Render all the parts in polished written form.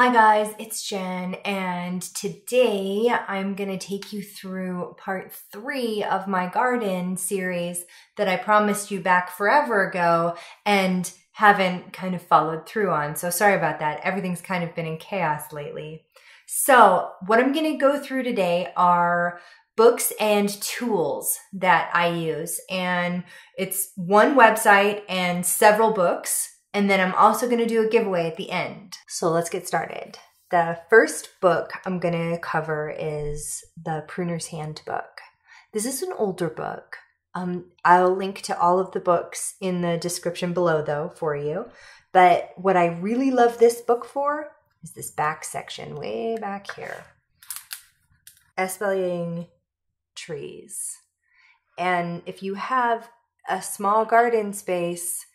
Hi guys, it's Jen, and today I'm gonna take you through part 3 of my garden series that I promised you back forever ago and haven't kind of followed through on. So sorry about that. Everything's kind of been in chaos lately. So what I'm gonna go through today are books and tools that I use. And it's one website and several books. And then I'm also going to do a giveaway at the end. So let's get started. The first book I'm going to cover is The Pruner's Handbook. This is an older book. I'll link to all of the books in the description below though for you. But what I really love this book for is this back section way back here. Espaliering trees. And if you have a small garden space,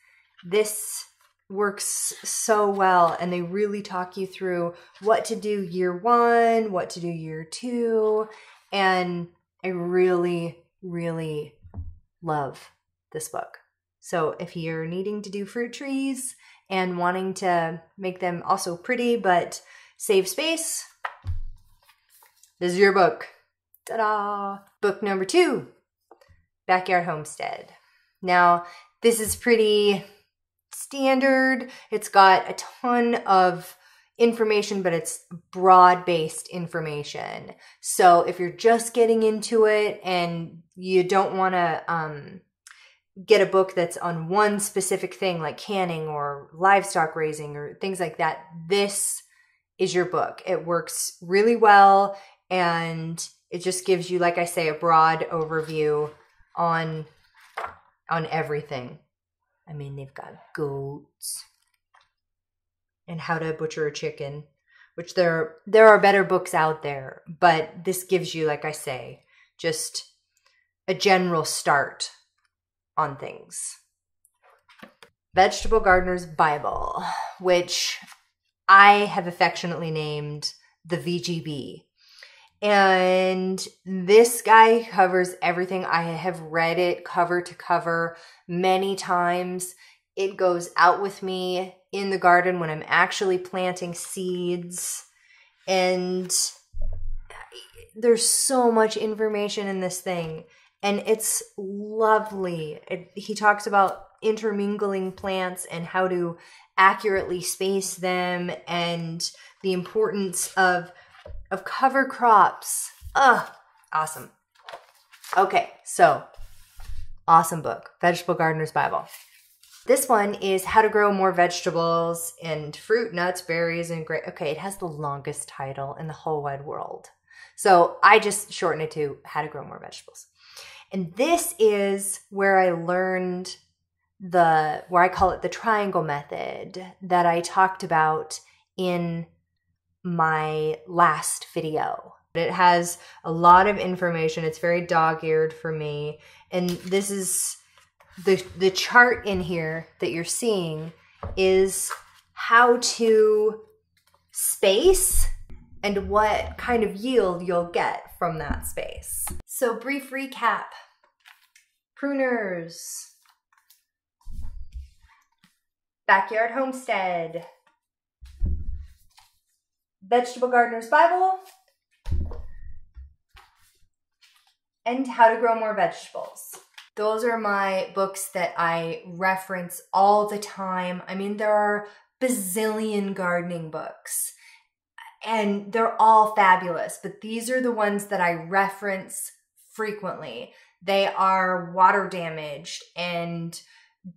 this works so well, and they really talk you through what to do year 1, what to do year 2, and I really love this book. So if you're needing to do fruit trees and wanting to make them also pretty but save space, this is your book. Ta-da! Book number 2, Backyard Homestead. Now this is pretty standard. It's got a ton of information, but it's broad-based information. So if you're just getting into it and you don't want to get a book that's on one specific thing like canning or livestock raising or things like that, this is your book. It works really well, and it just gives you, like I say, a broad overview on everything. I mean, they've got goats and how to butcher a chicken, which there are better books out there, but this gives you, like I say, just a general start on things. Vegetable Gardener's Bible, which I have affectionately named the VGB. And this guy covers everything. I have read it cover to cover many times. It goes out with me in the garden when I'm actually planting seeds. And there's so much information in this thing. And it's lovely. He talks about intermingling plants and how to accurately space them and the importance of cover crops. Ugh, awesome. Okay, so awesome book, Vegetable Gardener's Bible. This one is How to Grow More Vegetables and Fruit, Nuts, Berries, and Grape. Okay, it has the longest title in the whole wide world. So I just shortened it to How to Grow More Vegetables. And this is where I learned where I call it the triangle method that I talked about in my last video. It has a lot of information. It's very dog-eared for me. And this is the chart in here that you're seeing is how to space and what kind of yield you'll get from that space. So brief recap. Pruners. Backyard Homestead. Vegetable Gardener's Bible, and How to Grow More Vegetables. Those are my books that I reference all the time. I mean, there are bazillion gardening books, and they're all fabulous, but these are the ones that I reference frequently. They are water damaged and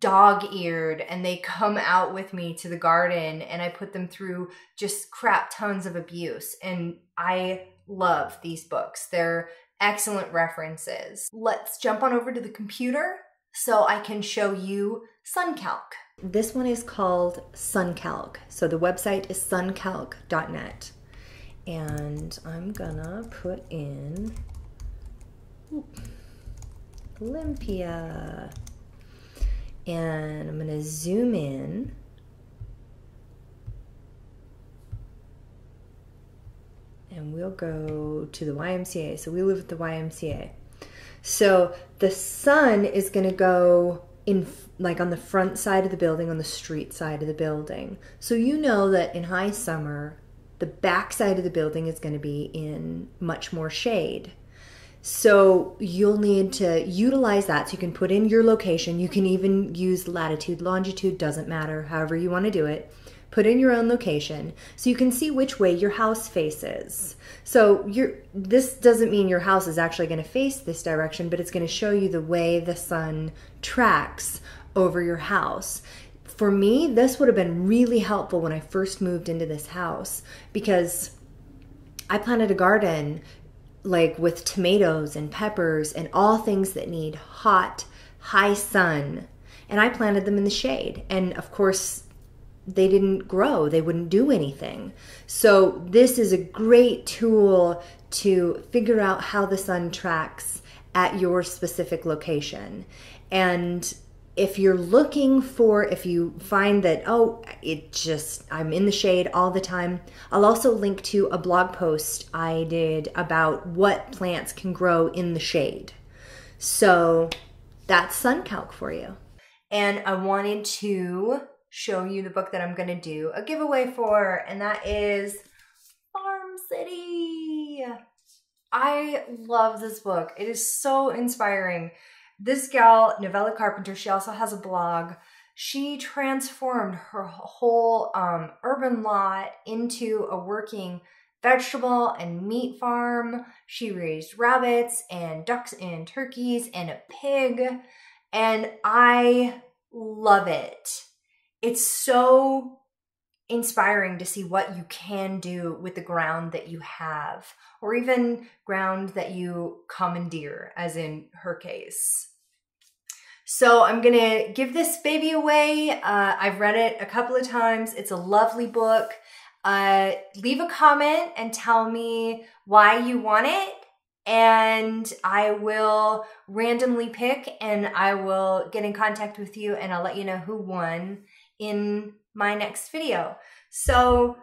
dog-eared, and they come out with me to the garden, and I put them through just crap tons of abuse, and I love these books. They're excellent references. Let's jump on over to the computer so I can show you SunCalc. This one is called SunCalc. So the website is suncalc.net, and I'm gonna put in Olympia. And I'm gonna zoom in. And we'll go to the YMCA. So we live at the YMCA. So the sun is gonna go in like on the front side of the building, on the street side of the building. So you know that in high summer, the backside of the building is going to be in much more shade. So you'll need to utilize that. So you can put in your location. You can even use latitude, longitude, doesn't matter, however you want to do it. Put in your own location so you can see which way your house faces. So this doesn't mean your house is actually going to face this direction, but it's going to show you the way the sun tracks over your house. For me, this would have been really helpful when I first moved into this house, because I planted a garden like with tomatoes and peppers and all things that need hot, high sun. And I planted them in the shade. And of course, they didn't grow. They wouldn't do anything. So this is a great tool to figure out how the sun tracks at your specific location. And if you're looking for, if you find that, oh, it just, I'm in the shade all the time, I'll also link to a blog post I did about what plants can grow in the shade. So that's SunCalc for you. And I wanted to show you the book that I'm going to do a giveaway for, and that is Farm City. I love this book. It is so inspiring. This gal, Novella Carpenter, she also has a blog. She transformed her whole urban lot into a working vegetable and meat farm. She raised rabbits and ducks and turkeys and a pig, and I love it. It's so inspiring to see what you can do with the ground that you have, or even ground that you commandeer, as in her case. So I'm gonna give this baby away. I've read it a couple of times. It's a lovely book. Leave a comment and tell me why you want it, and I will randomly pick, and I will get in contact with you, and I'll let you know who won in my next video. So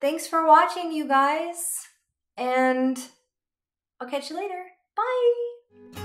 thanks for watching, you guys, and I'll catch you later. Bye.